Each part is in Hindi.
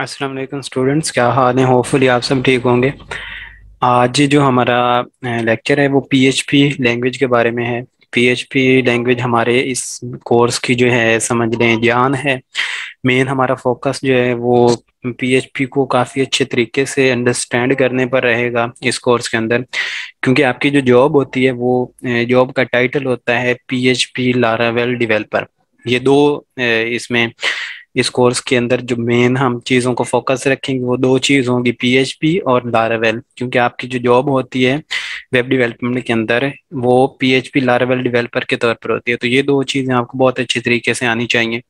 अस्सलाम वालेकुम स्टूडेंट्स, क्या हाल है? होपफुली आप सब ठीक होंगे। आज जो हमारा लेक्चर है वो पीएचपी लैंग्वेज के बारे में है। पीएचपी लैंग्वेज हमारे इस कोर्स की जो है समझ लें जान है। मेन हमारा फोकस जो है वो पीएचपी को काफ़ी अच्छे तरीके से अंडरस्टैंड करने पर रहेगा इस कोर्स के अंदर, क्योंकि आपकी जो जॉब होती है वो जॉब का टाइटल होता है पीएचपी लारावेल डेवलपर। ये दो इसमें इस कोर्स के अंदर जो मेन हम चीज़ों को फोकस रखेंगे वो दो चीज़ होंगी, पीएचपी और लारावेल, क्योंकि आपकी जो जॉब होती है वेब डेवलपमेंट के अंदर वो पीएचपी लारावेल डेवलपर के तौर पर होती है। तो ये दो चीज़ें आपको बहुत अच्छे तरीके से आनी चाहिए।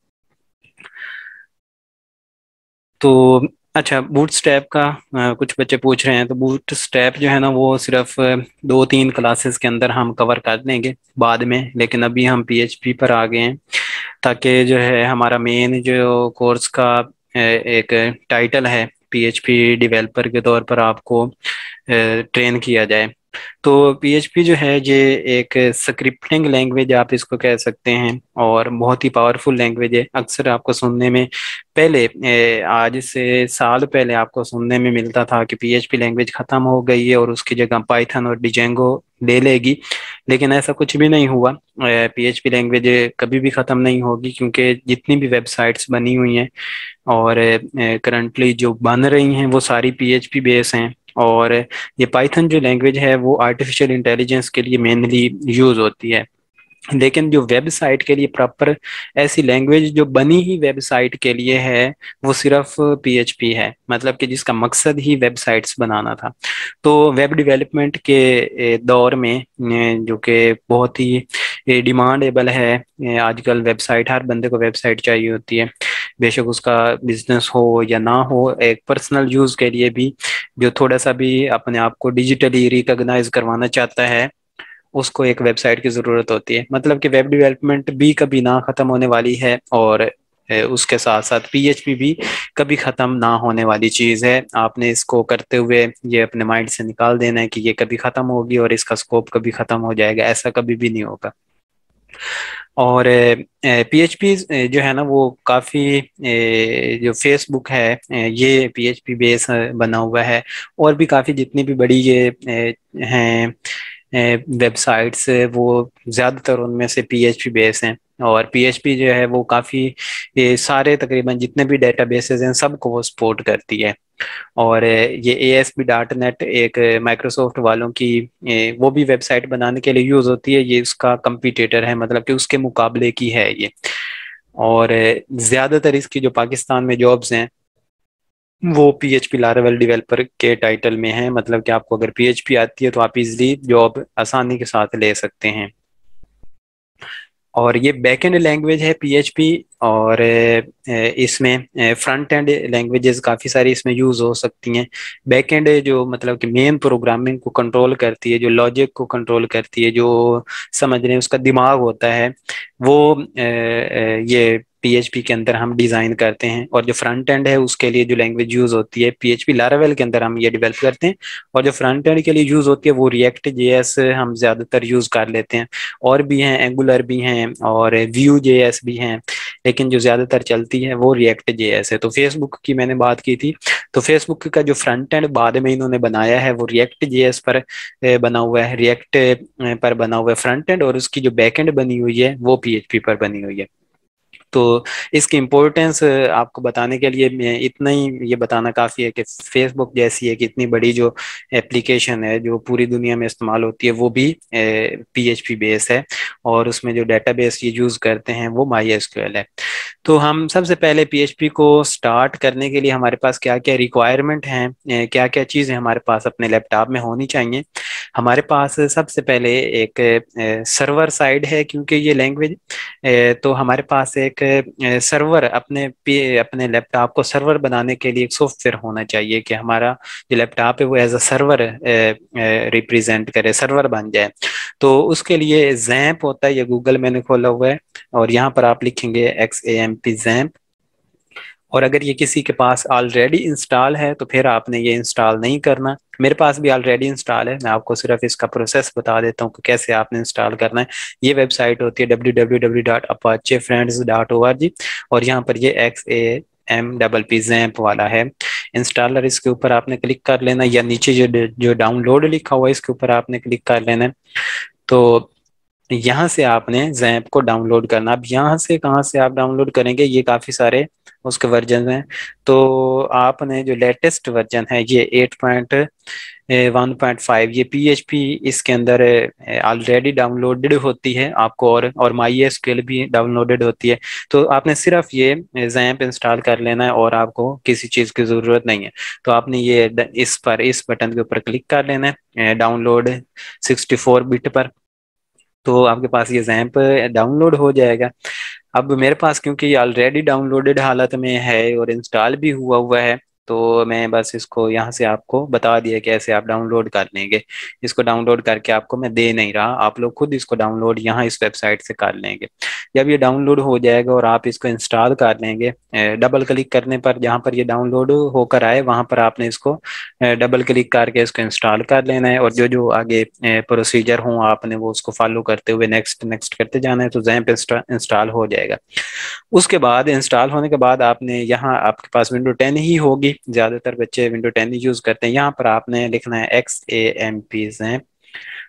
तो अच्छा, बूटस्ट्रैप का कुछ बच्चे पूछ रहे हैं, तो बूटस्ट्रैप जो है ना वो सिर्फ 2-3 क्लासेस के अंदर हम कवर कर लेंगे बाद में, लेकिन अभी हम पीएचपी पर आ गए हैं ताकि जो है हमारा मेन जो कोर्स का एक टाइटल है पीएचपी डेवलपर के तौर पर आपको ट्रेन किया जाए। तो पीएचपी जो है ये एक स्क्रिप्टिंग लैंग्वेज आप इसको कह सकते हैं और बहुत ही पावरफुल लैंग्वेज है। अक्सर आपको सुनने में पहले आज से साल पहले आपको सुनने में मिलता था कि पीएचपी लैंग्वेज ख़त्म हो गई है और उसकी जगह पाइथन और डिजेंगो ले लेगी, लेकिन ऐसा कुछ भी नहीं हुआ। पीएचपी लैंग्वेज कभी भी ख़त्म नहीं होगी, क्योंकि जितनी भी वेबसाइट्स बनी हुई हैं और करंटली जो बन रही हैं वो सारी पीएचपी बेस हैं। और ये पाइथन जो लैंग्वेज है वो आर्टिफिशियल इंटेलिजेंस के लिए मेनली यूज़ होती है, लेकिन जो वेबसाइट के लिए प्रॉपर ऐसी लैंग्वेज जो बनी ही वेबसाइट के लिए है वो सिर्फ पीएचपी है, मतलब कि जिसका मकसद ही वेबसाइट्स बनाना था। तो वेब डेवलपमेंट के दौर में जो कि बहुत ही डिमांडेबल है, आजकल वेबसाइट हर बंदे को वेबसाइट चाहिए होती है, बेशक उसका बिजनेस हो या ना हो, एक पर्सनल यूज़ के लिए भी जो थोड़ा सा भी अपने आप को डिजिटली रिकॉग्नाइज करवाना चाहता है उसको एक वेबसाइट की ज़रूरत होती है। मतलब कि वेब डेवलपमेंट भी कभी ना ख़त्म होने वाली है और उसके साथ साथ पीएचपी भी कभी ख़त्म ना होने वाली चीज़ है। आपने इसको करते हुए ये अपने माइंड से निकाल देना है कि ये कभी ख़त्म होगी और इसका स्कोप कभी ख़त्म हो जाएगा, ऐसा कभी भी नहीं होगा। और पीएचपी जो है ना वो काफ़ी, जो फेसबुक है ये पीएचपी बेस बना हुआ है, और भी काफ़ी जितनी भी बड़ी ये हैं वेबसाइट्स वो ज़्यादातर उनमें से पीएचपी बेस हैं। और पीएचपी जो है वो काफ़ी सारे तकरीबन जितने भी डेटाबेसेस हैं सबको वो सपोर्ट करती है। और ये ASP.NET एक माइक्रोसॉफ्ट वालों की वो भी वेबसाइट बनाने के लिए यूज़ होती है, ये उसका कंपटीटर है, मतलब कि उसके मुकाबले की है ये। और ज़्यादातर इसकी जो पाकिस्तान में जॉब्स हैं वो पीएचपी लारावेल डेवलपर के टाइटल में है, मतलब कि आपको अगर पीएचपी आती है तो आप इजली जॉब आसानी के साथ ले सकते हैं। और ये बैकएंड लैंग्वेज है पीएचपी, और इसमें फ्रंट एंड लैंग्वेजेस काफ़ी सारी इसमें यूज़ हो सकती हैं। बैकएंड जो मतलब कि मेन प्रोग्रामिंग को कंट्रोल करती है, जो लॉजिक को कंट्रोल करती है, जो समझ रहे हैं उसका दिमाग होता है, वो ये पीएचपी के अंदर हम डिज़ाइन करते हैं। और जो फ्रंट एंड है उसके लिए जो लैंग्वेज यूज़ होती है पीएचपी लारावेल के अंदर हम ये डेवलप करते हैं, और जो फ्रंट एंड के लिए यूज़ होती है वो रिएक्ट जेएस हम ज़्यादातर यूज़ कर लेते हैं, और भी हैं एंगुलर भी हैं और व्यू जेएस भी हैं, लेकिन जो ज़्यादातर चलती है वो रिएक्ट जेएस है। तो फेसबुक की मैंने बात की थी, तो फेसबुक का जो फ्रंट एंड बाद में इन्होंने बनाया है वो रिएक्ट जेएस पर बना हुआ है, रिएक्ट पर बना हुआ है फ्रंट एंड, और उसकी जो बैक एंड बनी हुई है वो पीएचपी पर बनी हुई है। तो इसकी इम्पोर्टेंस आपको बताने के लिए मैं इतना ही ये बताना काफ़ी है कि फेसबुक जैसी एक इतनी बड़ी जो एप्लीकेशन है जो पूरी दुनिया में इस्तेमाल होती है वो भी पीएचपी बेस है, और उसमें जो डेटाबेस ये यूज़ करते हैं वो MySQL है। तो हम सबसे पहले पीएचपी को स्टार्ट करने के लिए हमारे पास क्या क्या रिक्वायरमेंट हैं, क्या क्या चीज़ें हमारे पास अपने लैपटॉप में होनी चाहिए। हमारे पास सबसे पहले एक सर्वर साइड है, क्योंकि ये लैंग्वेज तो हमारे पास एक सर्वर अपने लैपटॉप को सर्वर बनाने के लिए एक सॉफ्टवेयर होना चाहिए कि हमारा जो लैपटॉप है वो एज अ सर्वर रिप्रेजेंट करे, सर्वर बन जाए। तो उसके लिए XAMPP होता है, ये गूगल मैंने खोला हुआ है, और यहाँ पर आप लिखेंगे XAMPP XAMPP, और अगर ये किसी के पास ऑलरेडी इंस्टॉल है तो फिर आपने ये इंस्टॉल नहीं करना। मेरे पास भी ऑलरेडी इंस्टॉल है, मैं आपको सिर्फ इसका प्रोसेस बता देता हूँ कि कैसे आपने इंस्टॉल करना है। ये वेबसाइट होती है www.apachefriends.org, और यहाँ पर ये XAMPP वाला है इंस्टॉलर, इसके ऊपर आपने क्लिक कर लेना, या नीचे जो डाउनलोड लिखा हुआ है इसके ऊपर आपने क्लिक कर लेना है। तो यहाँ से आपने XAMPP को डाउनलोड करना। अब यहाँ से कहाँ से आप डाउनलोड करेंगे, ये काफ़ी सारे उसके वर्जन हैं, तो आपने जो लेटेस्ट वर्जन है ये 8.1.5, ये PHP इसके अंदर ऑलरेडी डाउनलोडेड होती है आपको, और MySQL भी डाउनलोडेड होती है। तो आपने सिर्फ ये XAMPP इंस्टॉल कर लेना है और आपको किसी चीज़ की ज़रूरत नहीं है। तो आपने ये इस बटन के ऊपर क्लिक कर लेना है, डाउनलोड 64 बिट पर, तो आपके पास ये XAMPP डाउनलोड हो जाएगा। अब मेरे पास क्योंकि ये ऑलरेडी डाउनलोडेड हालत में है और इंस्टॉल भी हुआ है, तो मैं बस इसको यहाँ से आपको बता दिया कैसे आप डाउनलोड कर लेंगे। इसको डाउनलोड करके आपको मैं दे नहीं रहा, आप लोग खुद इसको डाउनलोड यहाँ इस वेबसाइट से कर लेंगे। जब ये डाउनलोड हो जाएगा और आप इसको इंस्टॉल कर लेंगे, डबल क्लिक करने पर जहाँ पर ये डाउनलोड होकर आए वहाँ पर आपने इसको डबल क्लिक करके इसको इंस्टॉल कर लेना है, और जो जो आगे प्रोसीजर हो आपने वो उसको फॉलो करते हुए नेक्स्ट नेक्स्ट करते जाना है। तो XAMPP इंस्टॉल हो जाएगा। उसके बाद इंस्टॉल होने के बाद आपने यहाँ आपके पास विंडो 10 ही होगी, ज्यादातर बच्चे विंडो 10 यूज करते हैं। यहाँ पर आपने लिखना है XAMPP XAMPP,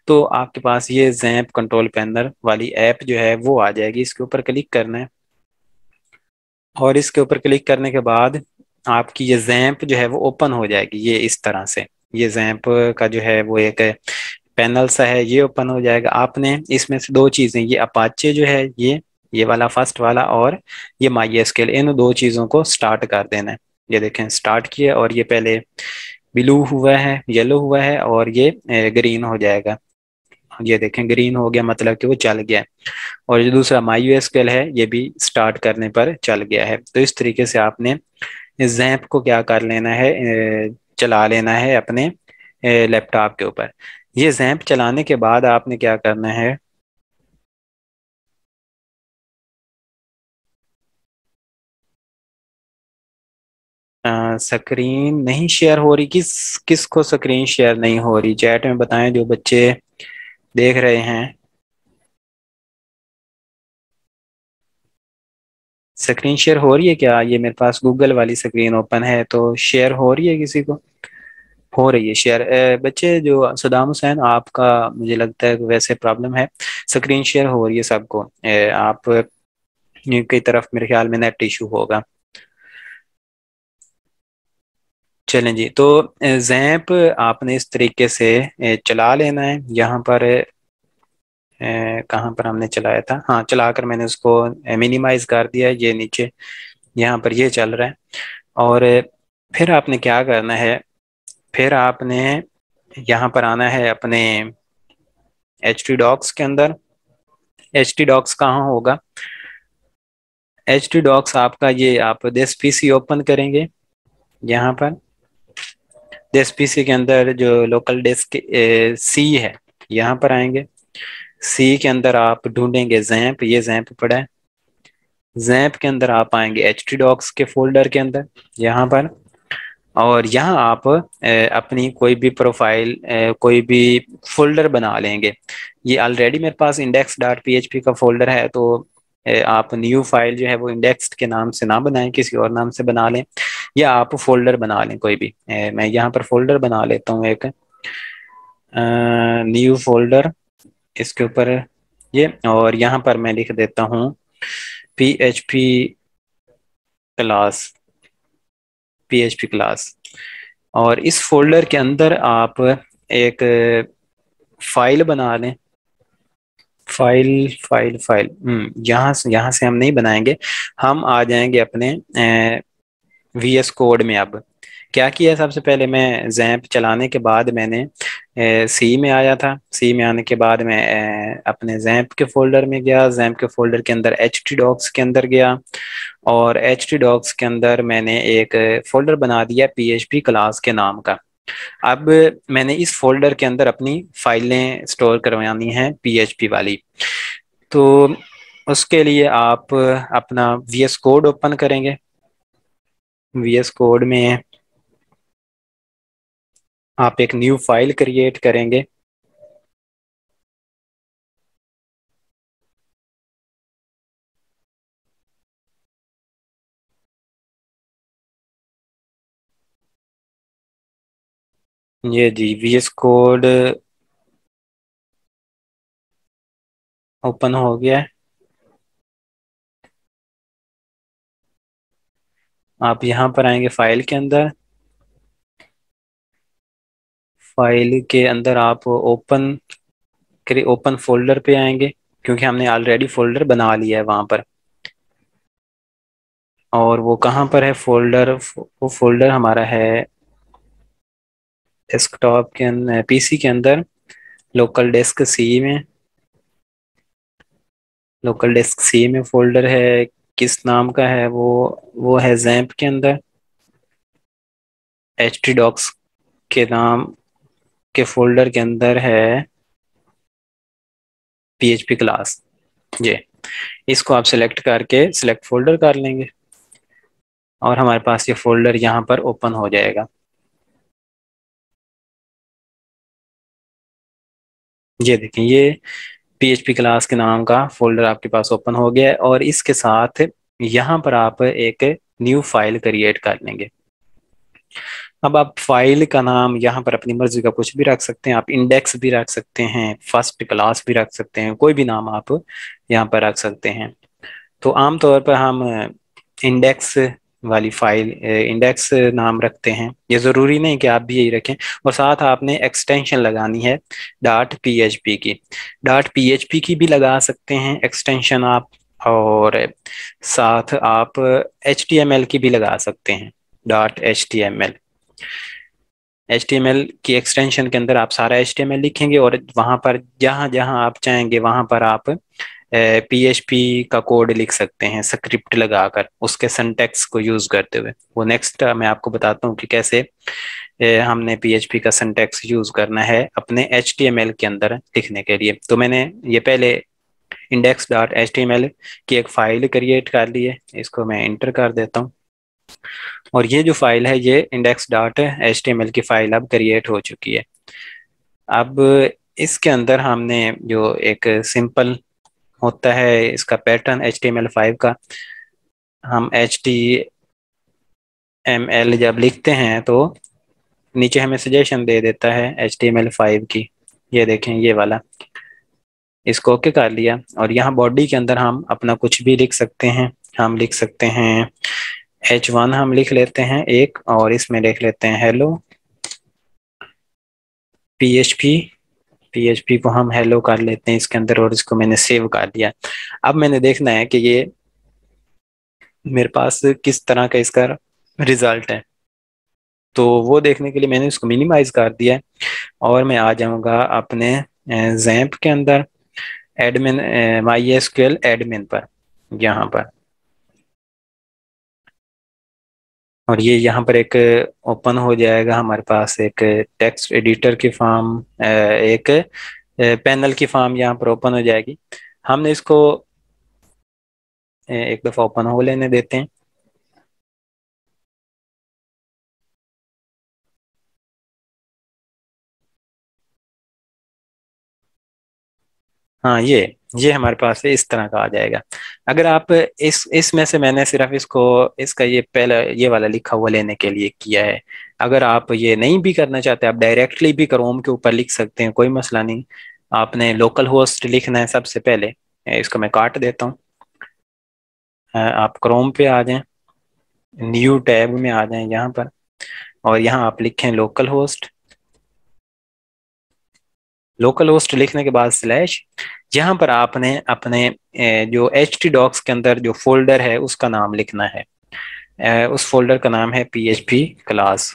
तो आपके पास ये XAMPP कंट्रोल पैनल वाली ऐप जो है वो आ जाएगी। इसके ऊपर क्लिक करना है और इसके ऊपर क्लिक करने के बाद आपकी ये XAMPP जो है वो ओपन हो जाएगी। ये इस तरह से ये XAMPP का जो है वो एक पैनल सा है, ये ओपन हो जाएगा। आपने इसमें से दो चीजें, ये अपाचे जो है ये वाला फर्स्ट वाला और ये MySQL, इन दो चीजों को स्टार्ट कर देना है। ये देखें स्टार्ट किया और ये पहले ब्लू हुआ है, येलो हुआ है और ये ग्रीन हो जाएगा। ये देखें ग्रीन हो गया, मतलब कि वो चल गया है। और जो दूसरा MySQL है ये भी स्टार्ट करने पर चल गया है। तो इस तरीके से आपने XAMPP को क्या कर लेना है, चला लेना है अपने लैपटॉप के ऊपर। ये XAMPP चलाने के बाद आपने क्या करना है, स्क्रीन नहीं शेयर हो रही, किस को स्क्रीन शेयर नहीं हो रही चैट में बताएं जो बच्चे देख रहे हैं। स्क्रीन शेयर हो रही है क्या? ये मेरे पास गूगल वाली स्क्रीन ओपन है, तो शेयर हो रही है किसी को? हो रही है शेयर। बच्चे जो सदाम हुसैन, आपका मुझे लगता है वैसे प्रॉब्लम है, स्क्रीन शेयर हो रही है सबको। आप की तरफ मेरे ख्याल में नेट इशू होगा। चलें जी, तो XAMPP आपने इस तरीके से चला लेना है। यहाँ पर कहाँ पर हमने चलाया था, हाँ चलाकर मैंने उसको मिनिमाइज कर दिया। ये नीचे यहाँ पर ये चल रहा है। और फिर आपने क्या करना है, फिर आपने यहाँ पर आना है अपने HT docs के अंदर। HT docs कहाँ होगा? HT docs आपका ये, आप दिस PC ओपन करेंगे। यहाँ पर दिस PC के अंदर जो लोकल डिस्क C है, यहाँ पर आएंगे। C के अंदर आप ढूंढेंगे XAMPP, ये XAMPP पड़ा है। XAMPP के अंदर आप आएंगे HT docs के फोल्डर के अंदर यहाँ पर, और यहाँ आप अपनी कोई भी प्रोफाइल कोई भी फोल्डर बना लेंगे। ये ऑलरेडी मेरे पास index.php का फोल्डर है, तो आप न्यू फाइल जो है वो इंडेक्स के नाम से ना बनाएं, किसी और नाम से बना लें, या आप फोल्डर बना लें कोई भी। मैं यहाँ पर फोल्डर बना लेता हूँ, एक न्यू फोल्डर, इसके ऊपर ये, और यहाँ पर मैं लिख देता हूँ PHP क्लास। और इस फोल्डर के अंदर आप एक फाइल बना लें। फाइल यहाँ से हम नहीं बनाएंगे, हम आ जाएंगे अपने VS कोड में। अब क्या किया, सबसे पहले मैं XAMPP चलाने के बाद मैंने C में आया था। C में आने के बाद मैं अपने XAMPP के फोल्डर में गया। XAMPP के फोल्डर के अंदर HT docs के अंदर गया, और HT docs के अंदर मैंने एक फोल्डर बना दिया PHP क्लास के नाम का। अब मैंने इस फोल्डर के अंदर अपनी फाइलें स्टोर करवानी हैं PHP वाली। तो उसके लिए आप अपना VS कोड ओपन करेंगे। VS कोड में आप एक न्यू फाइल क्रिएट करेंगे। ये जी VS कोड ओपन हो गया है। आप यहाँ पर आएंगे फाइल के अंदर। फाइल के अंदर आप ओपन फोल्डर पे आएंगे क्योंकि हमने ऑलरेडी फोल्डर बना लिया है वहाँ पर। और वो कहाँ पर है फोल्डर? वो फोल्डर हमारा है डेस्कटॉप के अंदर, पीसी के अंदर लोकल डेस्क सी में। लोकल डेस्क सी में फोल्डर है। किस नाम का है वो है XAMPP के अंदर HT docs के नाम के फोल्डर के अंदर है PHP क्लास। ये इसको आप सिलेक्ट करके सिलेक्ट फोल्डर कर लेंगे और हमारे पास ये फोल्डर यहाँ पर ओपन हो जाएगा। ये देखें, ये PHP क्लास के नाम का फोल्डर आपके पास ओपन हो गया है। और इसके साथ यहाँ पर आप एक न्यू फाइल क्रिएट कर लेंगे। अब आप फाइल का नाम यहाँ पर अपनी मर्जी का कुछ भी रख सकते हैं। आप इंडेक्स भी रख सकते हैं, फर्स्ट क्लास भी रख सकते हैं, कोई भी नाम आप यहाँ पर रख सकते हैं। तो आमतौर पर हम इंडेक्स वाली फाइल इंडेक्स नाम रखते हैं। ये ज़रूरी नहीं कि आप भी यही रखें। और साथ आपने एक्सटेंशन लगानी है .php की। .php की भी लगा सकते हैं एक्सटेंशन आप, और साथ आप HTML की भी लगा सकते हैं .html। HTML की एक्सटेंशन के अंदर आप सारा HTML लिखेंगे और वहाँ पर जहाँ जहाँ आप चाहेंगे वहाँ पर आप PHP का कोड लिख सकते हैं स्क्रिप्ट लगाकर, उसके सिंटैक्स को यूज़ करते हुए। वो नेक्स्ट मैं आपको बताता हूँ कि कैसे हमने PHP का सिंटैक्स यूज़ करना है अपने HTML के अंदर लिखने के लिए। तो मैंने ये पहले index.html की एक फ़ाइल क्रिएट कर ली है। इसको मैं इंटर कर देता हूँ और ये जो फाइल है ये index.html की फ़ाइल अब क्रिएट हो चुकी है। अब इसके अंदर हमने जो एक सिंपल होता है इसका पैटर्न HTML5 का, हम HTML जब लिखते हैं तो नीचे हमें सजेशन दे देता है HTML5 की। ये देखें, ये वाला, इसको ओके कर लिया। और यहाँ बॉडी के अंदर हम अपना कुछ भी लिख सकते हैं। हम लिख सकते हैं H1 हम लिख लेते हैं एक, और इसमें लिख लेते हैं हेलो PHP को हम हेलो कर लेते हैं इसके अंदर। और इसको मैंने सेव कर दिया। अब मैंने देखना है कि ये मेरे पास किस तरह का इसका रिजल्ट है। तो वो देखने के लिए मैंने इसको मिनिमाइज कर दिया और मैं आ जाऊंगा अपने XAMPP के अंदर एडमिन MySQL एडमिन पर, यहाँ पर। और ये यहाँ पर एक ओपन हो जाएगा हमारे पास एक टेक्स्ट एडिटर की फॉर्म, एक पैनल की फॉर्म यहाँ पर ओपन हो जाएगी। हमने इसको एक दफ़ा ओपन हो लेने देते हैं। हाँ, ये हमारे पास इस तरह का आ जाएगा। अगर आप इसमें से, मैंने सिर्फ इसको इसका ये पहला ये वाला लिखा हुआ लेने के लिए किया है। अगर आप ये नहीं भी करना चाहते, आप डायरेक्टली भी क्रोम के ऊपर लिख सकते हैं, कोई मसला नहीं। आपने लोकल होस्ट लिखना है सबसे पहले। इसको मैं काट देता हूँ। आप क्रोम पे आ जाएं, न्यू टैब में आ जाएं यहाँ पर, और यहाँ आप लिखें लोकल होस्ट। लोकल होस्ट लिखने के बाद स्लैश, यहाँ पर आपने अपने जो HT docs के अंदर जो फोल्डर है उसका नाम लिखना है। उस फोल्डर का नाम है PHP क्लास।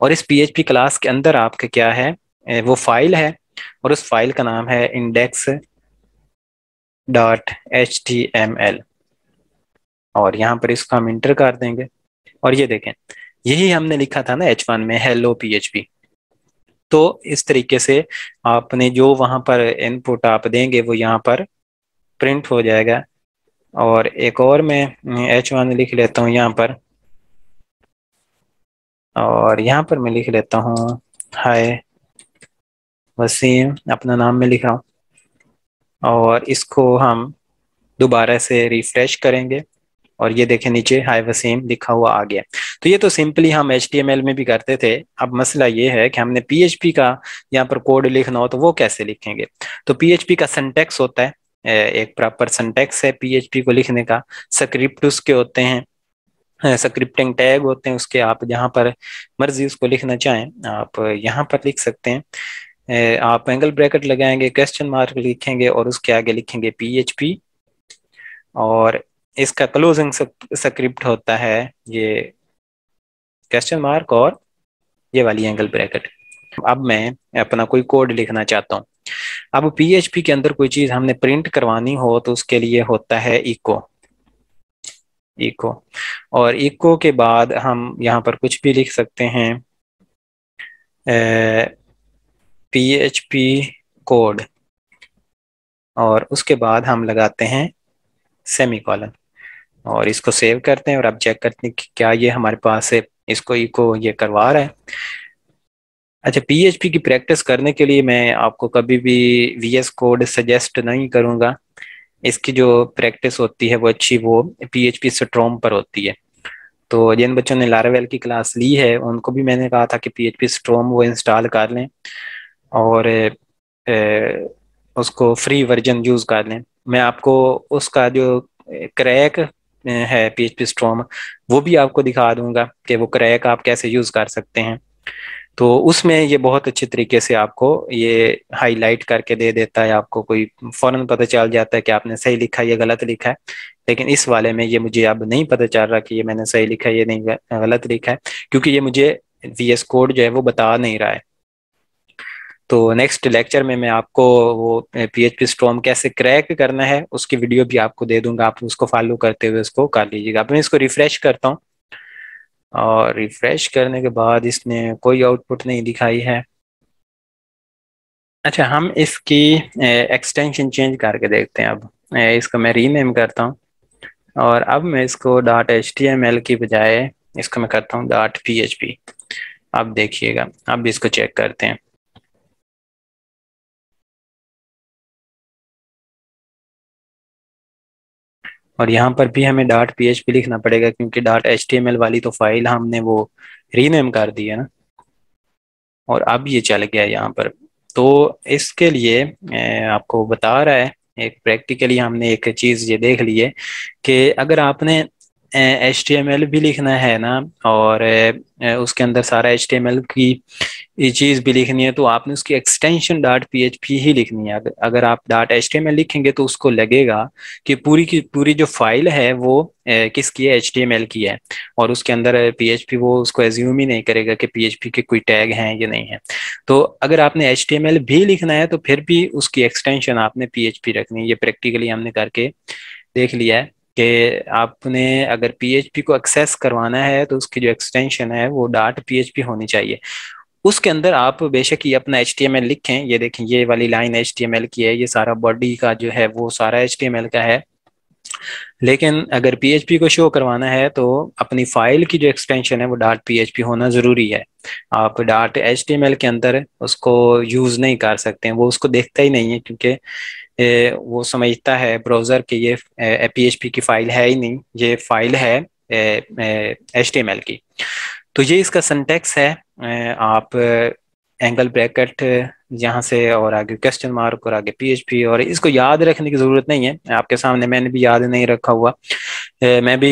और इस PHP क्लास के अंदर आपके क्या है, वो फाइल है और उस फाइल का नाम है index.html। और यहाँ पर इसको हम इंटर कर देंगे। और ये देखें, यही हमने लिखा था ना H1 में हेलो PHP। तो इस तरीके से आपने जो वहाँ पर इनपुट आप देंगे वो यहाँ पर प्रिंट हो जाएगा। और एक और मैं H1 लिख लेता हूँ यहाँ पर, और यहाँ पर मैं लिख लेता हूँ हाय वसीम, अपना नाम में लिखा हूँ। और इसको हम दोबारा से रिफ्रेश करेंगे और ये देखें नीचे हाय व सेम लिखा हुआ आ गया। तो ये तो सिंपली हम HTML में भी करते थे। अब मसला ये है कि हमने PHP का यहाँ पर कोड लिखना हो तो वो कैसे लिखेंगे। तो PHP का सिंटैक्स होता है, एक प्रॉपर सिंटैक्स है PHP को लिखने का। स्क्रिप्ट उसके होते हैं, स्क्रिप्टिंग टैग होते हैं उसके। आप जहाँ पर मर्जी उसको लिखना चाहें आप यहाँ पर लिख सकते हैं। आप एंगल ब्रैकेट लगाएंगे, क्वेश्चन मार्क लिखेंगे और उसके आगे लिखेंगे PHP। और इसका क्लोजिंग स्क्रिप्ट होता है ये क्वेश्चन मार्क और ये वाली एंगल ब्रैकेट। अब मैं अपना कोई कोड लिखना चाहता हूँ। अब PHP के अंदर कोई चीज़ हमने प्रिंट करवानी हो तो उसके लिए होता है इको। और इको के बाद हम यहाँ पर कुछ भी लिख सकते हैं, PHP कोड, और उसके बाद हम लगाते हैं सेमीकॉलन और इसको सेव करते हैं। और अब चेक करते हैं कि क्या ये हमारे पास है, इसको इको ये करवा रहा है। अच्छा, PHP की प्रैक्टिस करने के लिए मैं आपको कभी भी VS कोड सजेस्ट नहीं करूँगा। इसकी जो प्रैक्टिस होती है वो अच्छी वो PHP स्टॉर्म पर होती है। तो जिन बच्चों ने लारावेल की क्लास ली है उनको भी मैंने कहा था कि PHP स्टॉर्म वो इंस्टॉल कर लें और उसको फ्री वर्जन यूज़ कर लें। मैं आपको उसका जो क्रैक है PHP स्टॉर्म वो भी आपको दिखा दूंगा कि वो क्रैक आप कैसे यूज़ कर सकते हैं। तो उसमें ये बहुत अच्छे तरीके से आपको ये हाईलाइट करके दे देता है, आपको कोई फ़ौरन पता चल जाता है कि आपने सही लिखा या गलत लिखा है। लेकिन इस वाले में ये मुझे अब नहीं पता चल रहा कि ये मैंने सही लिखा है या नहीं गलत लिखा है, क्योंकि ये मुझे VS कोड जो है वो बता नहीं रहा है। तो नेक्स्ट लेक्चर में मैं आपको वो PHP स्टॉर्म कैसे क्रैक करना है उसकी वीडियो भी आपको दे दूंगा, आप उसको फॉलो करते हुए उसको कर लीजिएगा। अब मैं इसको रिफ़्रेश करता हूँ और रिफ़्रेश करने के बाद इसने कोई आउटपुट नहीं दिखाई है। अच्छा, हम इसकी एक्सटेंशन चेंज करके देखते हैं। अब इसको मैं रीनेम करता हूँ और अब मैं इसको .html की बजाय इसको मैं करता हूँ .php। अब देखिएगा, अब इसको चेक करते हैं। और यहाँ पर भी हमें .php लिखना पड़ेगा क्योंकि .html वाली तो फाइल हमने वो रीनेम कर दी है ना। और अब ये चल गया यहाँ पर। तो इसके लिए आपको बता रहा है, एक प्रैक्टिकली हमने एक चीज़ ये देख ली है कि अगर आपने HTML भी लिखना है ना और उसके अंदर सारा HTML की चीज़ भी लिखनी है तो आपने उसकी एक्सटेंशन .php ही लिखनी है। अगर आप .html लिखेंगे तो उसको लगेगा कि पूरी की पूरी जो फाइल है वो किसकी है, HTML की है, और उसके अंदर PHP वो उसको एज्यूम ही नहीं करेगा कि PHP के कोई टैग हैं या नहीं है। तो अगर आपने HTML भी लिखना है तो फिर भी उसकी एक्सटेंशन आपने PHP रखनी है। ये प्रैक्टिकली हमने करके देख लिया है कि आपने अगर PHP को एक्सेस करवाना है तो उसकी जो एक्सटेंशन है वो .php होनी चाहिए। उसके अंदर आप बेशक ये अपना HTML लिखें। ये देखें, ये वाली लाइन HTML की है, ये सारा बॉडी का जो है वो सारा HTML का है। लेकिन अगर PHP को शो करवाना है तो अपनी फाइल की जो एक्सटेंशन है वो .php होना ज़रूरी है। आप .html के अंदर उसको यूज़ नहीं कर सकते हैं, वो उसको देखता ही नहीं है क्योंकि वो समझता है ब्राउज़र कि ये PHP की फ़ाइल है ही नहीं, ये फ़ाइल है HTML की। तो ये इसका सिंटैक्स है। आप एंगल ब्रैकेट यहाँ से और आगे क्वेश्चन मार्क और आगे PHP, और इसको याद रखने की ज़रूरत नहीं है। आपके सामने मैंने भी याद नहीं रखा हुआ। मैं भी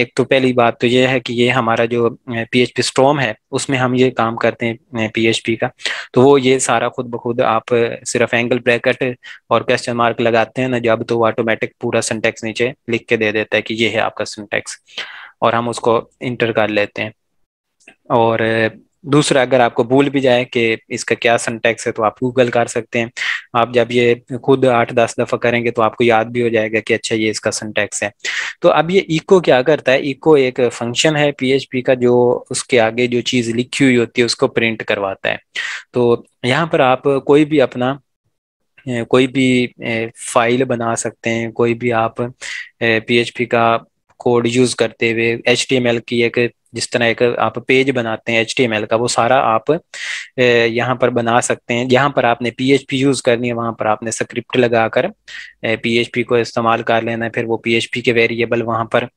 एक तो पहली बात तो ये है कि ये हमारा जो PHP स्टॉर्म है उसमें हम ये काम करते हैं PHP का, तो वो ये सारा खुद बखुद आप सिर्फ एंगल ब्रैकेट और क्वेश्चन मार्क लगाते हैं ना जब, तो ऑटोमेटिक पूरा सिंटैक्स नीचे लिख के दे देता है कि ये है आपका सिंटैक्स, और हम उसको इंटर कर लेते हैं। और दूसरा, अगर आपको भूल भी जाए कि इसका क्या सिंटैक्स है तो आप गूगल कर सकते हैं। आप जब ये खुद 8-10 दफ़ा करेंगे तो आपको याद भी हो जाएगा कि अच्छा ये इसका सिंटैक्स है। तो अब ये इको क्या करता है, इको एक फंक्शन है PHP का जो उसके आगे जो चीज़ लिखी हुई होती है उसको प्रिंट करवाता है। तो यहाँ पर आप कोई भी अपना कोई भी फाइल बना सकते हैं, कोई भी आप PHP का कोड यूज़ करते हुए HTML की एक जिस तरह एक आप पेज बनाते हैं HTML का, वो सारा आप यहाँ पर बना सकते हैं। जहाँ पर आपने PHP यूज़ करनी है वहाँ पर आपने स्क्रिप्ट लगाकर PHP को इस्तेमाल कर लेना है। फिर वो PHP के वेरिएबल वहाँ पर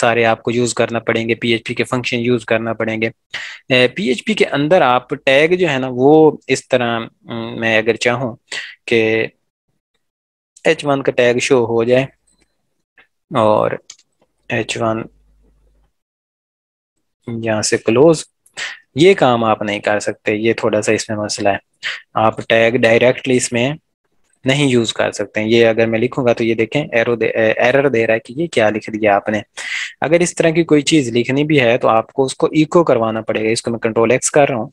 सारे आपको यूज़ करना पड़ेंगे, PHP के फंक्शन यूज़ करना पड़ेंगे। PHP के अंदर आप टैग जो है ना वो इस तरह, मैं अगर चाहूँ कि H1 का टैग शो हो जाए और H1 यहाँ से क्लोज, ये काम आप नहीं कर सकते, ये थोड़ा सा इसमें मसला है। आप टैग डायरेक्टली इसमें नहीं यूज कर सकते हैं। ये अगर मैं लिखूंगा तो ये देखें एरर दे रहा है कि ये क्या लिख दिया आपने। अगर इस तरह की कोई चीज लिखनी भी है तो आपको उसको इको करवाना पड़ेगा। इसको मैं Ctrl X कर रहा हूँ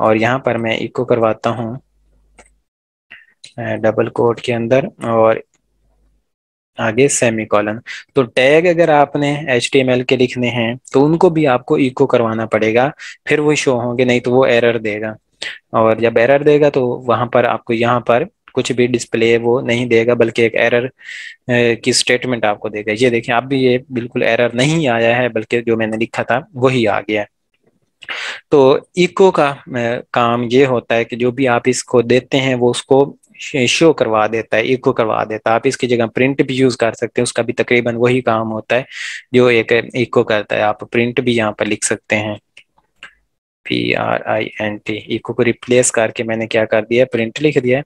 और यहाँ पर मैं इको करवाता हूँ डबल कोट के अंदर और आगे सेमीकॉलन। तो टैग अगर आपने HTML के लिखने हैं तो उनको भी आपको इको करवाना पड़ेगा, फिर वो शो होंगे, नहीं तो वो एरर देगा। और जब एरर देगा तो वहाँ पर आपको यहाँ पर कुछ भी डिस्प्ले वो नहीं देगा, बल्कि एक एरर की स्टेटमेंट आपको देगा। ये देखें अब भी ये बिल्कुल एरर नहीं आया है, बल्कि जो मैंने लिखा था वही आ गया है। तो इको का काम ये होता है कि जो भी आप इसको देते हैं वो उसको शो करवा देता है, इको करवा देता है। आप इसकी जगह प्रिंट भी यूज कर सकते हैं, उसका भी तकरीबन वही काम होता है जो एक इको करता है। आप प्रिंट भी यहाँ पर लिख सकते हैं, PRINT। इको को रिप्लेस करके मैंने क्या कर दिया, प्रिंट लिख दिया है।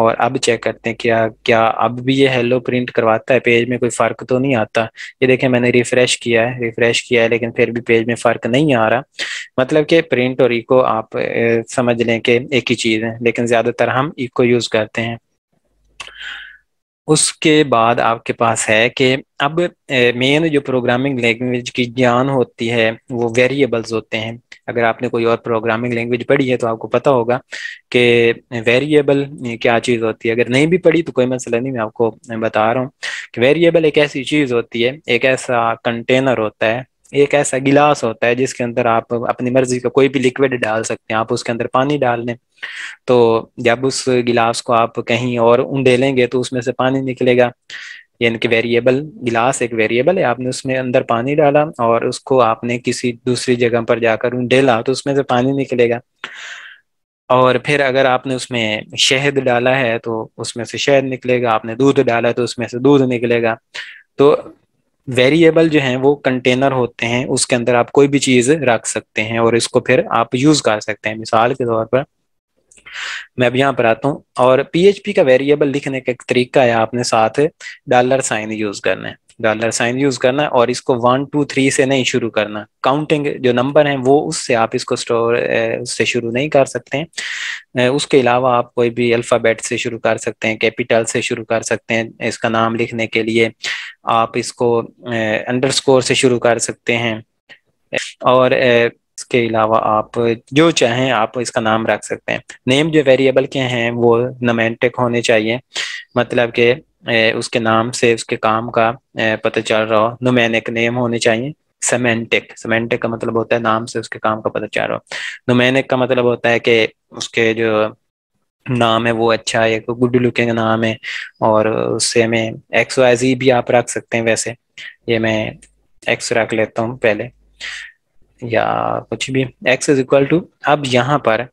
और अब चेक करते हैं क्या अब भी ये हेलो प्रिंट करवाता है, पेज में कोई फर्क तो नहीं आता। ये देखें मैंने रिफ्रेश किया है लेकिन फिर भी पेज में फर्क नहीं आ रहा। मतलब कि प्रिंट और इको आप समझ लें कि एक ही चीज है, लेकिन ज्यादातर हम इको यूज करते हैं। उसके बाद आपके पास है कि अब मेन जो प्रोग्रामिंग लैंग्वेज की ज्ञान होती है वो वेरिएबल्स होते हैं। अगर आपने कोई और प्रोग्रामिंग लैंग्वेज पढ़ी है तो आपको पता होगा कि वेरिएबल क्या चीज़ होती है। अगर नहीं भी पढ़ी तो कोई मसला नहीं, मैं आपको बता रहा हूँ कि वेरिएबल एक ऐसी चीज़ होती है, एक ऐसा कंटेनर होता है, एक ऐसा गिलास होता है जिसके अंदर आप अपनी मर्जी का कोई भी लिक्विड डाल सकते हैं। आप उसके अंदर पानी डाल लें तो जब उस गिलास को आप कहीं और उंडेलेंगे तो उसमें से पानी निकलेगा। यानी कि वेरिएबल, गिलास एक वेरिएबल है। आपने उसमें अंदर पानी डाला और उसको आपने किसी दूसरी जगह पर जाकर उंडेला तो उसमें से पानी निकलेगा। और फिर अगर आपने उसमें शहद डाला है तो उसमें से शहद निकलेगा, आपने दूध डाला है तो उसमें से दूध निकलेगा। तो वेरिएबल जो हैं वो कंटेनर होते हैं, उसके अंदर आप कोई भी चीज़ रख सकते हैं और इसको फिर आप यूज़ कर सकते हैं। मिसाल के तौर पर मैं अब यहाँ पर आता हूँ और PHP का वेरिएबल लिखने का एक तरीका है, आपने साथ $यूज़ करना है और इसको 1 2 3 से नहीं शुरू करना। काउंटिंग जो नंबर हैं वो उससे आप इसको उससे शुरू नहीं कर सकते हैं। उसके अलावा आप कोई भी अल्फ़ाबेट से शुरू कर सकते हैं, कैपिटल से शुरू कर सकते हैं। इसका नाम लिखने के लिए आप इसको अंडरस्कोर से शुरू कर सकते हैं और इसके अलावा आप जो चाहें आप इसका नाम रख सकते हैं। नेम जो वेरिएबल के हैं वो नोमेंटिक होने चाहिए, मतलब कि उसके नाम से उसके काम का पता चल रहा हो। नोमेनिक नेम होने चाहिए। सेमेंटिक का मतलब होता है नाम से उसके काम का पता चल रहा हो। नोमेनिक का मतलब होता है कि उसके जो नाम है वो अच्छा है, गुड लुकिंग नाम है। और उससे में XYZ भी आप रख सकते हैं। वैसे ये मैं X रख लेता हूँ पहले, या कुछ भी X = अब यहाँ पर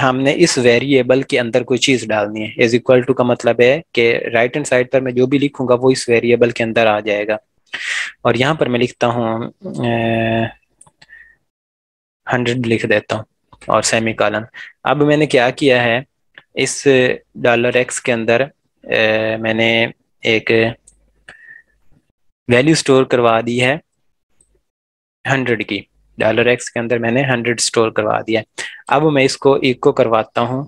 हमने इस वेरिएबल के अंदर कोई चीज़ डालनी है। == का मतलब है कि राइट हैंड साइड पर मैं जो भी लिखूंगा वो इस वेरिएबल के अंदर आ जाएगा। और यहाँ पर मैं लिखता हूँ 100 लिख देता हूँ और सेमीकॉलन। अब मैंने क्या किया है, इस $X के अंदर मैंने एक वैल्यू स्टोर करवा दी है 100 की। $X के अंदर मैंने 100 स्टोर करवा दिया। अब मैं इसको इको करवाता हूँ,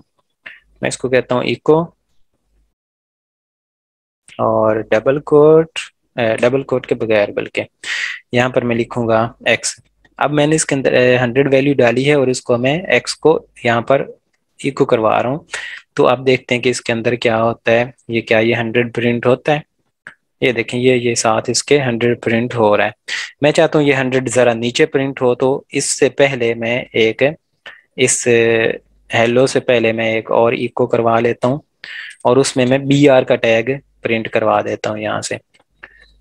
मैं इसको कहता हूँ इको और डबल कोट के बगैर, बल्कि यहाँ पर मैं लिखूंगा X। अब मैंने इसके अंदर 100 वैल्यू डाली है और इसको मैं X को यहाँ पर इको करवा रहा हूँ। तो आप देखते हैं कि इसके अंदर क्या होता है, ये क्या ये 100 प्रिंट होता है। ये देखें ये साथ इसके 100 प्रिंट हो रहा है। मैं चाहता हूँ ये 100 ज़रा नीचे प्रिंट हो, तो इससे पहले मैं इस हेलो से पहले मैं एक और इको करवा लेता हूँ और उसमें मैं BR का टैग प्रिंट करवा देता हूँ यहाँ से।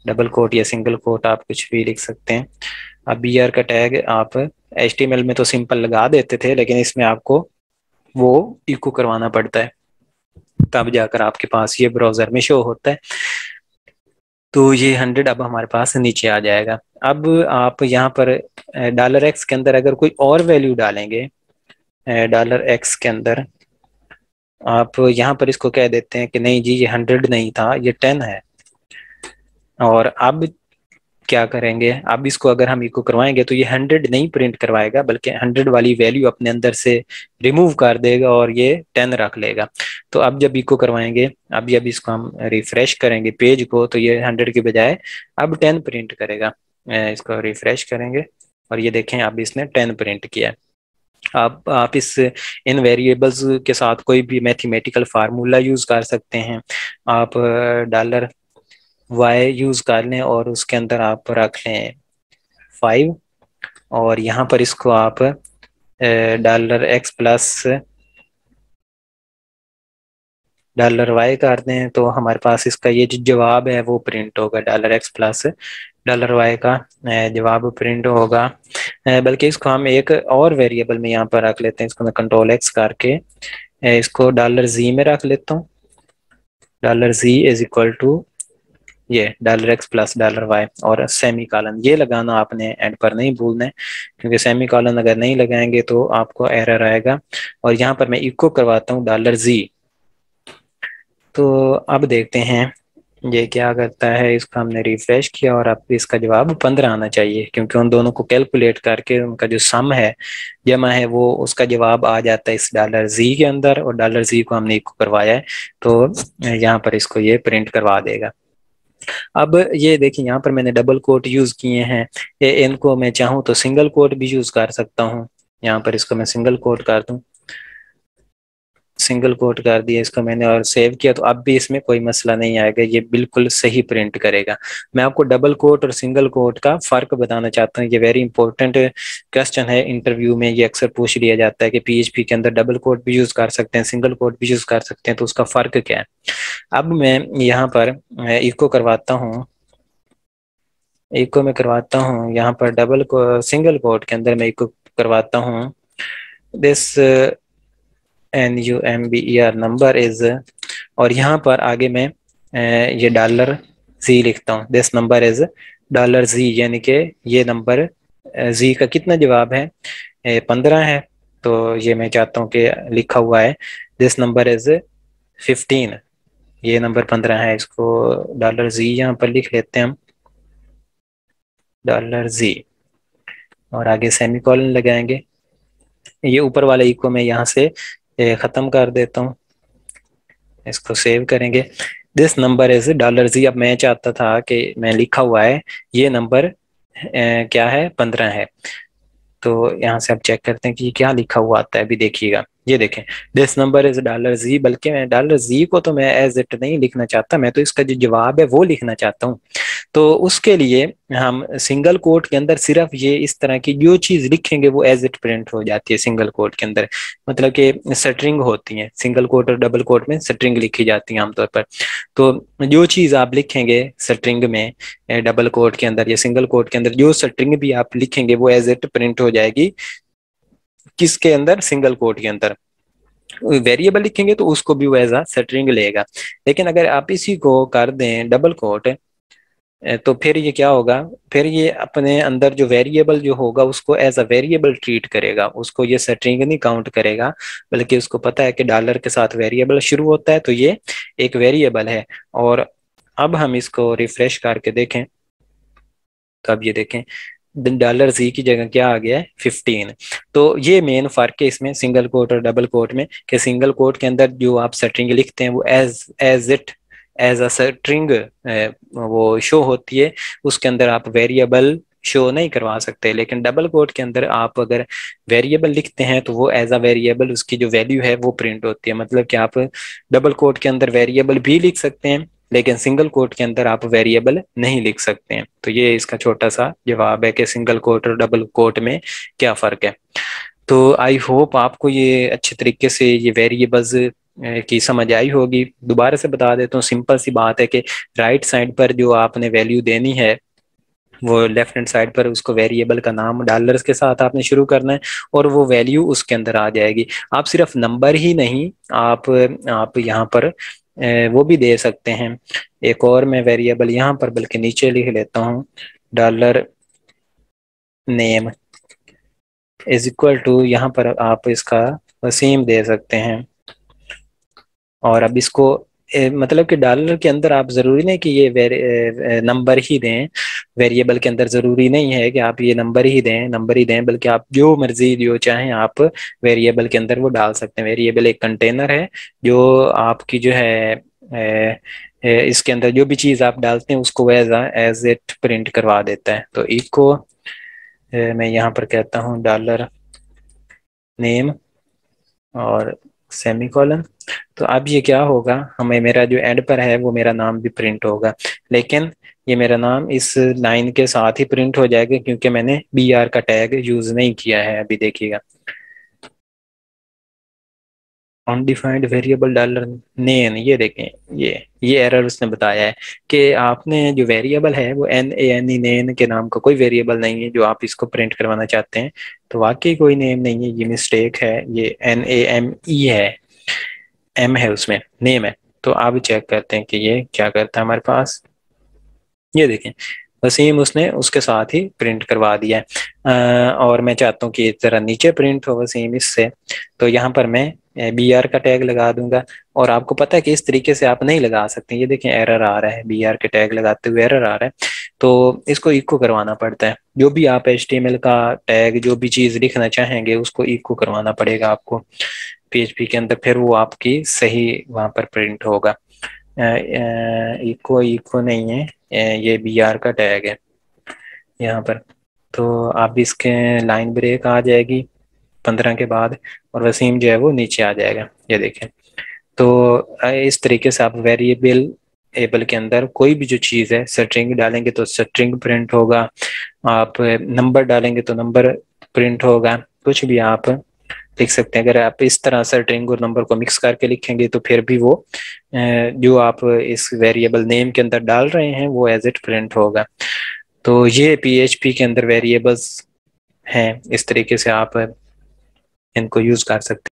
डबल कोट या सिंगल कोट आप कुछ भी लिख सकते हैं। अब ईयर का टैग आप HTML में तो सिंपल लगा देते थे, लेकिन इसमें आपको वो इको करवाना पड़ता है, तब जाकर आपके पास ये ब्राउजर में शो होता है। तो ये 100 अब हमारे पास नीचे आ जाएगा। अब आप यहाँ पर $x के अंदर अगर कोई और वैल्यू डालेंगे, $x के अंदर आप यहाँ पर इसको कह देते हैं कि नहीं जी ये 100 नहीं था, ये 10 है। और अब क्या करेंगे, अब इसको अगर हम इको करवाएंगे तो ये 100 नहीं प्रिंट करवाएगा, बल्कि 100 वाली वैल्यू अपने अंदर से रिमूव कर देगा और ये 10 रख लेगा। तो अब जब इको करवाएंगे, अब जब इसको हम रिफ्रेश करेंगे पेज को, तो ये 100 के बजाय अब 10 प्रिंट करेगा। इसको रिफ्रेश करेंगे और ये देखें अब इसने 10 प्रिंट किया है। आप इस इन वेरिएबल्स के साथ कोई भी मैथमेटिकल फार्मूला यूज़ कर सकते हैं। आप $y यूज़ कर लें और उसके अंदर आप रख लें 5, और यहाँ पर इसको आप $x प्लस $y कर दें, तो हमारे पास इसका ये जो जवाब है वो प्रिंट होगा। $x प्लस $y का जवाब प्रिंट होगा। बल्कि इसको हम एक और वेरिएबल में यहाँ पर रख लेते हैं। इसको मैं कंट्रोल x करके इसको $z में रख लेता हूँ। $z इज इक्वल टू ये $x प्लस $y और सेमी कॉलन ये लगाना आपने एंड पर नहीं भूलना है, क्योंकि सेमी कॉलन अगर नहीं लगाएंगे तो आपको एरर आएगा। और यहाँ पर मैं इको करवाता हूँ $z। तो अब देखते हैं ये क्या करता है। इसका हमने रिफ्रेश किया और अब इसका जवाब 15 आना चाहिए, क्योंकि उन दोनों को कैलकुलेट करके उनका जो सम है जमा है वो उसका जवाब आ जाता है इस $z के अंदर, और $z को हमने इको करवाया है तो यहाँ पर इसको ये प्रिंट करवा देगा। अब ये देखिए यहाँ पर मैंने डबल कोट यूज़ किए हैं, ये इनको मैं चाहूँ तो सिंगल कोट भी यूज़ कर सकता हूँ। यहाँ पर इसको मैं सिंगल कोट कर दूँ, सिंगल कोट कर दिया इसको मैंने और सेव किया, तो अब भी इसमें कोई मसला नहीं आएगा, ये बिल्कुल सही प्रिंट करेगा। मैं आपको डबल कोट और सिंगल कोट का फ़र्क बताना चाहता हूँ। ये वेरी इंपॉर्टेंट क्वेश्चन है, इंटरव्यू में ये अक्सर पूछ लिया जाता है कि PHP के अंदर डबल कोट भी यूज़ कर सकते हैं, सिंगल कोट भी यूज़ कर सकते हैं, तो उसका फ़र्क क्या है। अब मैं यहाँ पर इको करवाता हूँ, इको में करवाता हूँ यहाँ पर सिंगल कोट के अंदर मैं इको करवाता हूँ दिस NUMBER नंबर इज, और यहाँ पर आगे मैं ये $z लिखता हूँ। दिस नंबर इज $z, यानी कि ये नंबर z का कितना जवाब है, 15 है। तो ये मैं चाहता हूँ कि लिखा हुआ है दिस नंबर इज 15, ये नंबर 15 है। इसको $z यहाँ पर लिख लेते हैं हम, $z, और आगे सेमीकोलन लगाएंगे। ये ऊपर वाले इको में यहाँ से ख़त्म कर देता हूँ, इसको सेव करेंगे। This number is $z। अब मैं चाहता था कि मैं लिखा हुआ है ये नंबर क्या है, 15 है। तो यहाँ से आप चेक करते हैं कि क्या लिखा हुआ आता है। अभी देखिएगा, ये देखें दिस नंबर इज $z। बल्कि मैं $z को तो मैं एज इट नहीं लिखना चाहता, मैं तो इसका जो जवाब है वो लिखना चाहता हूँ। तो उसके लिए हम सिंगल कोट के अंदर सिर्फ ये इस तरह की जो चीज़ लिखेंगे वो एज इट प्रिंट हो जाती है सिंगल कोट के अंदर, मतलब कि स्ट्रिंग होती है। सिंगल कोट और डबल कोट में स्ट्रिंग लिखी जाती है आमतौर पर। तो जो चीज़ आप लिखेंगे स्ट्रिंग में डबल कोट के अंदर या सिंगल कोट के अंदर, जो स्ट्रिंग भी आप लिखेंगे वो एज इट प्रिंट हो जाएगी। किसके अंदर, सिंगल कोट के अंदर। वेरिएबल लिखेंगे तो उसको भी वो एज आ स्ट्रिंग लेगा। लेकिन अगर आप इसी को कर दें डबल कोट, तो फिर ये क्या होगा, फिर ये अपने अंदर जो वेरिएबल जो होगा उसको एज अ वेरिएबल ट्रीट करेगा, उसको ये स्ट्रिंग नहीं काउंट करेगा। बल्कि उसको पता है कि डॉलर के साथ वेरिएबल शुरू होता है तो ये एक वेरिएबल है। और अब हम इसको रिफ्रेश करके देखें तो अब ये देखें $z की जगह क्या आ गया है, 15। तो ये मेन फ़र्क है इसमें सिंगल कोट और डबल कोट में, कि सिंगल कोट के अंदर जो आप स्ट्रिंग लिखते हैं वो एज अ स्ट्रिंग वो शो होती है, उसके अंदर आप वेरिएबल शो नहीं करवा सकते। लेकिन डबल कोट के अंदर आप अगर वेरिएबल लिखते हैं तो वो एज अ वेरिएबल उसकी जो वैल्यू है वो प्रिंट होती है। मतलब कि आप डबल कोट के अंदर वेरिएबल भी लिख सकते हैं, लेकिन सिंगल कोट के अंदर आप वेरिएबल नहीं लिख सकते हैं। तो ये इसका छोटा सा जवाब है कि सिंगल कोट और डबल कोट में क्या फ़र्क है। तो आई होप आपको ये अच्छे तरीके से ये वेरिएबल्स की समझ आई होगी। दोबारा से बता देता हूँ, सिंपल सी बात है कि राइट साइड पर जो आपने वैल्यू देनी है वो लेफ्ट हैंड साइड पर उसको वेरिएबल का नाम डॉलर्स के साथ आपने शुरू करना है और वो वैल्यू उसके अंदर आ जाएगी। आप सिर्फ नंबर ही नहीं, आप यहाँ पर वो भी दे सकते हैं। एक और मैं वेरिएबल यहाँ पर बल्कि नीचे लिख लेता हूँ, dollar name is equal to, यहाँ पर आप इसका वसीम दे सकते हैं। और अब इसको मतलब कि डॉलर के अंदर आप ज़रूरी नहीं कि ये नंबर ही दें, वेरिएबल के अंदर ज़रूरी नहीं है कि आप ये नंबर ही दें, बल्कि आप जो मर्जी जो चाहें आप वेरिएबल के अंदर वो डाल सकते हैं। वेरिएबल एक कंटेनर है जो आपकी जो है इसके अंदर जो भी चीज़ आप डालते हैं उसको एज इट प्रिंट करवा देता है। तो इसको मैं यहाँ पर कहता हूँ डॉलर नेम और सेमीकोलन। तो अब ये क्या होगा, हमें मेरा जो एंड पर है वो मेरा नाम भी प्रिंट होगा, लेकिन ये मेरा नाम इस लाइन के साथ ही प्रिंट हो जाएगा क्योंकि मैंने br का टैग यूज नहीं किया है। अभी देखिएगा, अनडिफाइंड वेरिएबल डॉलर नेम, ये देखें ये एरर उसने बताया है कि आपने जो वेरिएबल है वो NAN के नाम का कोई वेरिएबल नहीं है जो आप इसको प्रिंट करवाना चाहते हैं। तो वाकई कोई नेम नहीं है, ये मिस्टेक है, ये NAME है, M है उसमें, नेम है। तो आप चेक करते हैं कि ये क्या करता है हमारे पास। ये देखें वसीम उसने उसके साथ ही प्रिंट करवा दिया है। और मैं चाहता हूँ कि इस तरह नीचे प्रिंट हो वसीम इससे, तो यहाँ पर मैं br का टैग लगा दूंगा। और आपको पता है कि इस तरीके से आप नहीं लगा सकते, ये देखें एरर आ रहा है, br के टैग लगाते हुए एरर आ रहा है। तो इसको इको करवाना पड़ता है, जो भी आप html का टैग जो भी चीज़ लिखना चाहेंगे उसको इको करवाना पड़ेगा आपको php के अंदर, फिर वो आपकी सही वहाँ पर प्रिंट होगा। इको नहीं है, ये br का टैग है यहाँ पर। तो आप इसके लाइन ब्रेक आ जाएगी 15 के बाद और वसीम जो है वो नीचे आ जाएगा। ये देखें, तो इस तरीके से आप वेरिएबल के अंदर कोई भी जो चीज़ है, स्ट्रिंग डालेंगे तो स्ट्रिंग प्रिंट होगा, आप नंबर डालेंगे तो नंबर प्रिंट होगा, कुछ भी आप लिख सकते हैं। अगर आप इस तरह स्ट्रिंग और नंबर को मिक्स करके लिखेंगे तो फिर भी वो जो आप इस वेरिएबल नेम के अंदर डाल रहे हैं वो एज इट प्रिंट होगा। तो ये PHP के अंदर वेरिएबल्स हैं, इस तरीके से आप इनको यूज़ कर सकते हैं।